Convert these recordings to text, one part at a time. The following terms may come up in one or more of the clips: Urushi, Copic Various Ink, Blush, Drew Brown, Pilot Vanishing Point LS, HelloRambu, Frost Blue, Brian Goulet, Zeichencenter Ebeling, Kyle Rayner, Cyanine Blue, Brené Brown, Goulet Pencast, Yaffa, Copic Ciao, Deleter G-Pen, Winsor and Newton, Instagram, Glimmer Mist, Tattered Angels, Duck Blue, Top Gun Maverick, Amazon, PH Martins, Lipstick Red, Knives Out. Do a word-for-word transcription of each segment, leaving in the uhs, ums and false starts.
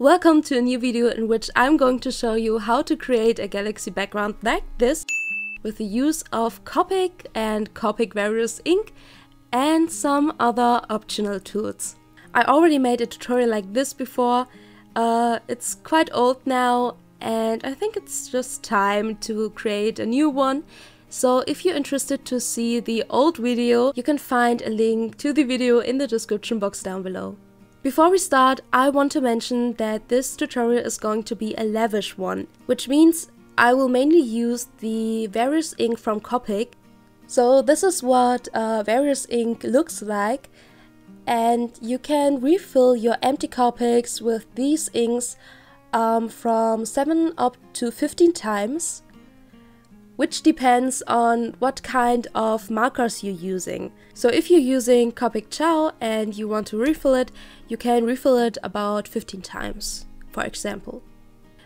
Welcome to a new video in which I'm going to show you how to create a galaxy background like this with the use of Copic and Copic Various Ink and some other optional tools. I already made a tutorial like this before, uh, it's quite old now and I think it's just time to create a new one. So if you're interested to see the old video, you can find a link to the video in the description box down below. Before we start, I want to mention that this tutorial is going to be a lavish one, which means I will mainly use the Various Ink from Copic. So this is what uh, Various Ink looks like, and you can refill your empty Copics with these inks um, from seven up to fifteen times, which depends on what kind of markers you're using. So if you're using Copic Ciao and you want to refill it, you can refill it about fifteen times, for example.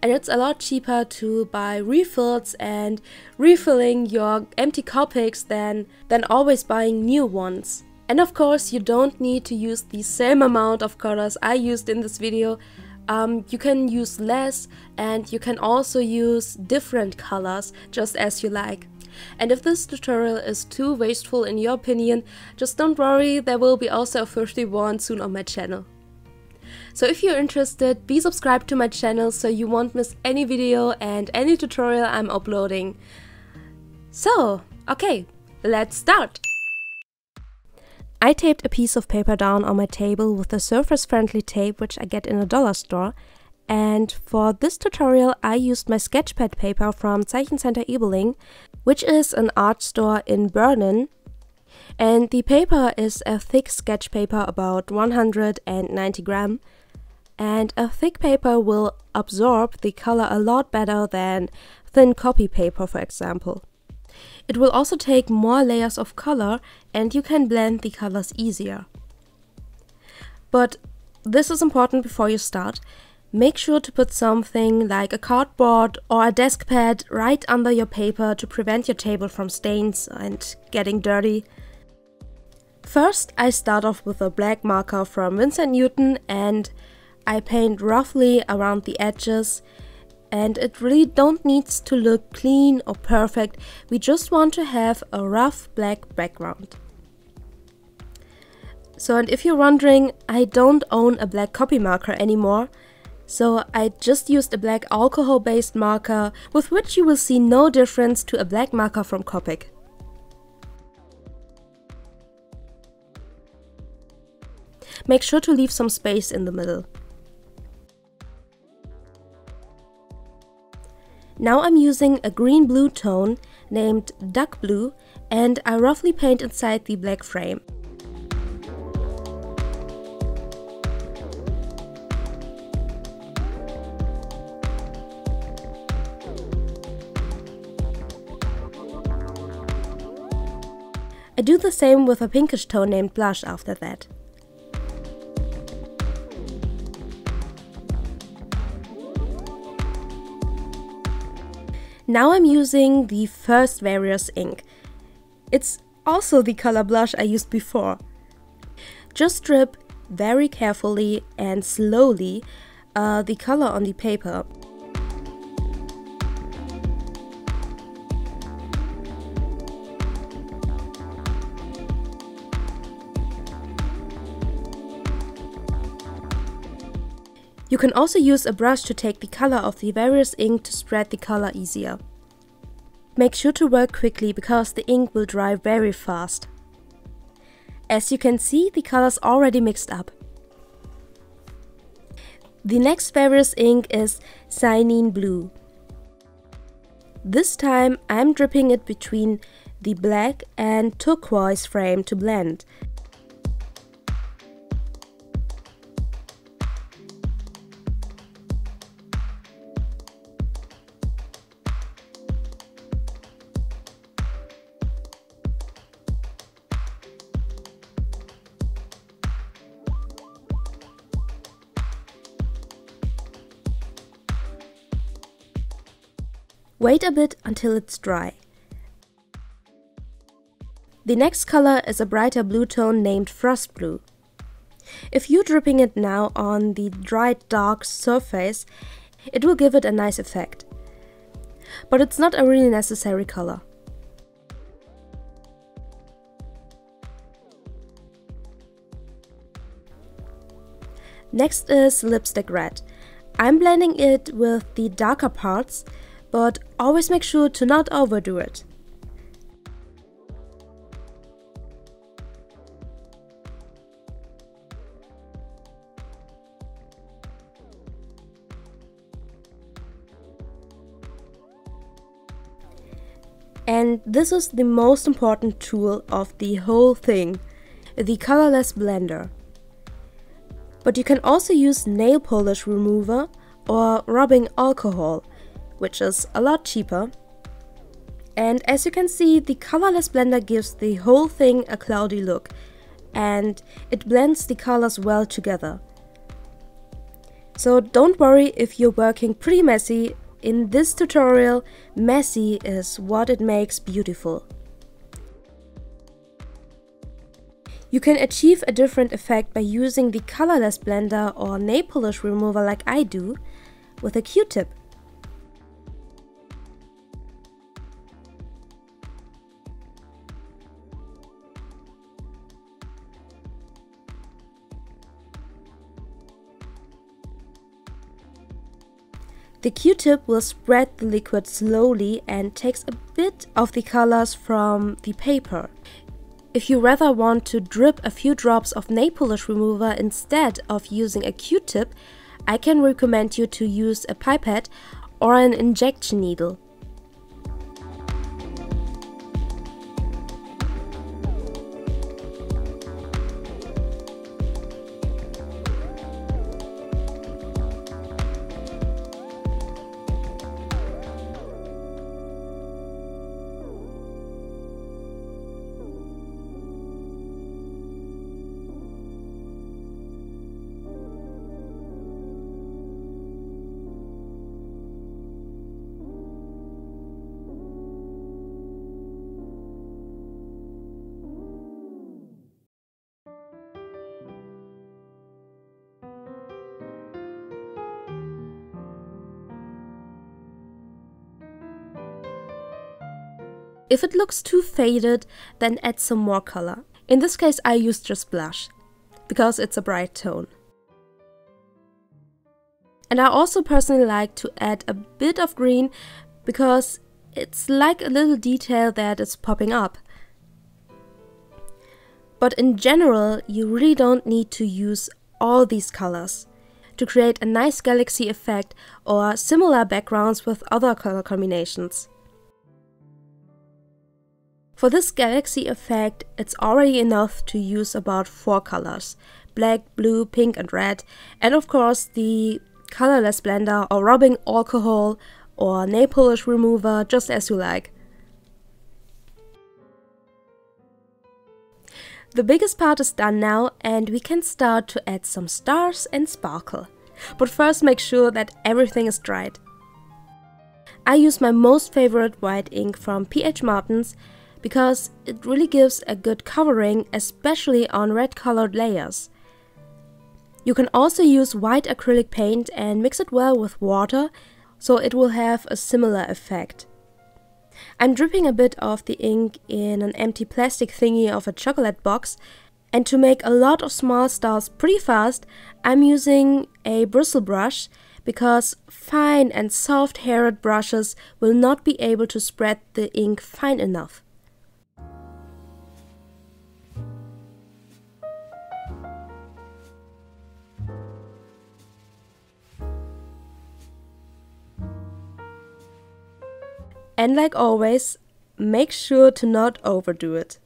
And it's a lot cheaper to buy refills and refilling your empty Copics than, than always buying new ones. And of course, you don't need to use the same amount of colors I used in this video. Um, you can use less and you can also use different colors, just as you like. And if this tutorial is too wasteful in your opinion, just don't worry, there will be also a thrifty one soon on my channel. So if you're interested, be subscribed to my channel so you won't miss any video and any tutorial I'm uploading. So, okay, let's start! I taped a piece of paper down on my table with the surface-friendly tape which I get in a dollar store, and for this tutorial I used my sketchpad paper from Zeichencenter Ebeling, which is an art store in Berlin, and the paper is a thick sketch paper about one hundred ninety grams, and a thick paper will absorb the color a lot better than thin copy paper, for example. It will also take more layers of color and you can blend the colors easier. But this is important before you start. Make sure to put something like a cardboard or a desk pad right under your paper to prevent your table from stains and getting dirty. First, I start off with a black marker from Winsor and Newton and I paint roughly around the edges. And it really don't needs to look clean or perfect, we just want to have a rough black background. So, and if you're wondering, I don't own a black copy marker anymore, so I just used a black alcohol-based marker, with which you will see no difference to a black marker from Copic. Make sure to leave some space in the middle. Now I'm using a green blue tone named Duck Blue and I roughly paint inside the black frame. I do the same with a pinkish tone named Blush after that. Now I'm using the first Various Ink. It's also the color Blush I used before. Just strip very carefully and slowly uh, the color on the paper. You can also use a brush to take the color of the Various Ink to spread the color easier. Make sure to work quickly because the ink will dry very fast. As you can see, the color's already mixed up. The next Various Ink is Cyanine Blue. This time I'm dripping it between the black and turquoise frame to blend. Wait a bit until it's dry. The next color is a brighter blue tone named Frost Blue. If you're dripping it now on the dried dark surface, it will give it a nice effect. But it's not a really necessary color. Next is Lipstick Red. I'm blending it with the darker parts, but always make sure to not overdo it. And this is the most important tool of the whole thing, the colorless blender. But you can also use nail polish remover or rubbing alcohol, which is a lot cheaper. And as you can see, the colorless blender gives the whole thing a cloudy look, and it blends the colors well together. So don't worry if you're working pretty messy. In this tutorial, messy is what it makes beautiful. You can achieve a different effect by using the colorless blender or nail polish remover like I do, with a Q-tip. The Q-tip will spread the liquid slowly and takes a bit of the colors from the paper. If you rather want to drip a few drops of nail polish remover instead of using a Q-tip, I can recommend you to use a pipette or an injection needle. If it looks too faded, then add some more color. In this case, I use just blush, because it's a bright tone. And I also personally like to add a bit of green, because it's like a little detail that is popping up. But in general, you really don't need to use all these colors to create a nice galaxy effect or similar backgrounds with other color combinations. For this galaxy effect, it's already enough to use about four colors: black, blue, pink and red, and of course the colorless blender or rubbing alcohol or nail polish remover, just as you like. The biggest part is done now, and we can start to add some stars and sparkle. But first make sure that everything is dried. I use my most favorite white ink from P H Martins, because it really gives a good covering, especially on red colored layers. You can also use white acrylic paint and mix it well with water, so it will have a similar effect. I'm dripping a bit of the ink in an empty plastic thingy of a chocolate box, and to make a lot of small stars pretty fast, I'm using a bristle brush, because fine and soft-haired brushes will not be able to spread the ink fine enough. And like always, make sure to not overdo it.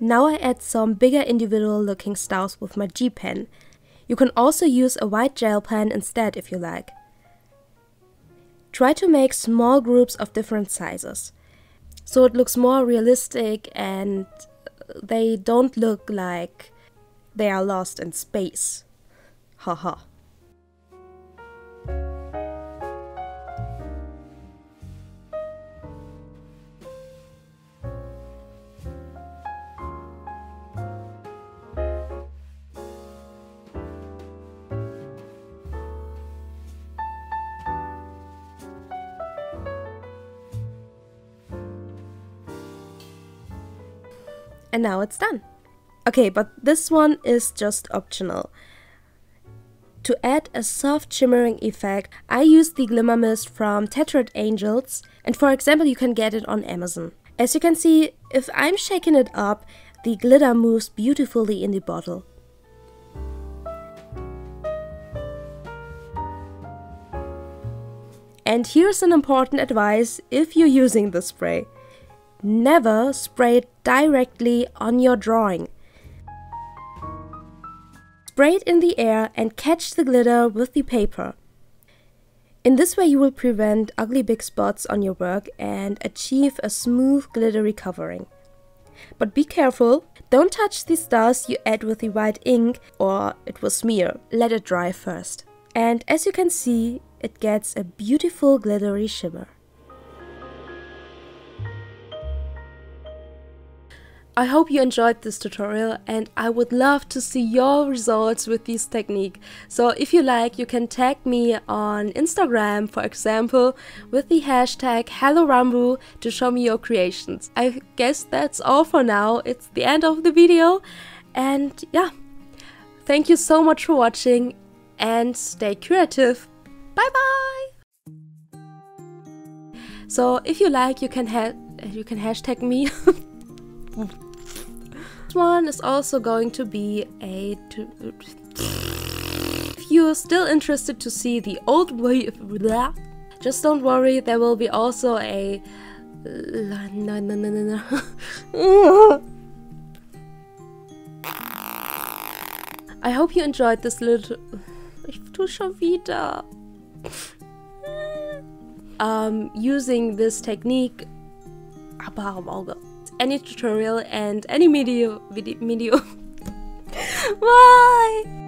Now I add some bigger individual looking stars with my G pen. You can also use a white gel pen instead if you like. Try to make small groups of different sizes, so it looks more realistic and they don't look like they are lost in space. Haha. And now it's done. Okay, but this one is just optional. To add a soft shimmering effect, I used the Glimmer Mist from Tattered Angels, and for example you can get it on Amazon. As you can see, if I'm shaking it up, the glitter moves beautifully in the bottle. And here's an important advice if you're using the spray. Never spray it directly on your drawing. Spray it in the air and catch the glitter with the paper. In this way you will prevent ugly big spots on your work and achieve a smooth glittery covering. But be careful, don't touch the stars you add with the white ink or it will smear. Let it dry first. And as you can see, it gets a beautiful glittery shimmer. I hope you enjoyed this tutorial and I would love to see your results with this technique. So if you like, you can tag me on Instagram, for example, with the hashtag HelloRambu to show me your creations. I guess that's all for now. It's the end of the video and yeah, thank you so much for watching and stay creative. Bye bye! So if you like, you can, ha you can hashtag me. This one is also going to be a... If you're still interested to see the old way of blah, just don't worry, there will be also a... No, no, no, no, no. I hope you enjoyed this little... Ich tu schon wieder. um, using this technique... Aber any tutorial and any video... video... Why?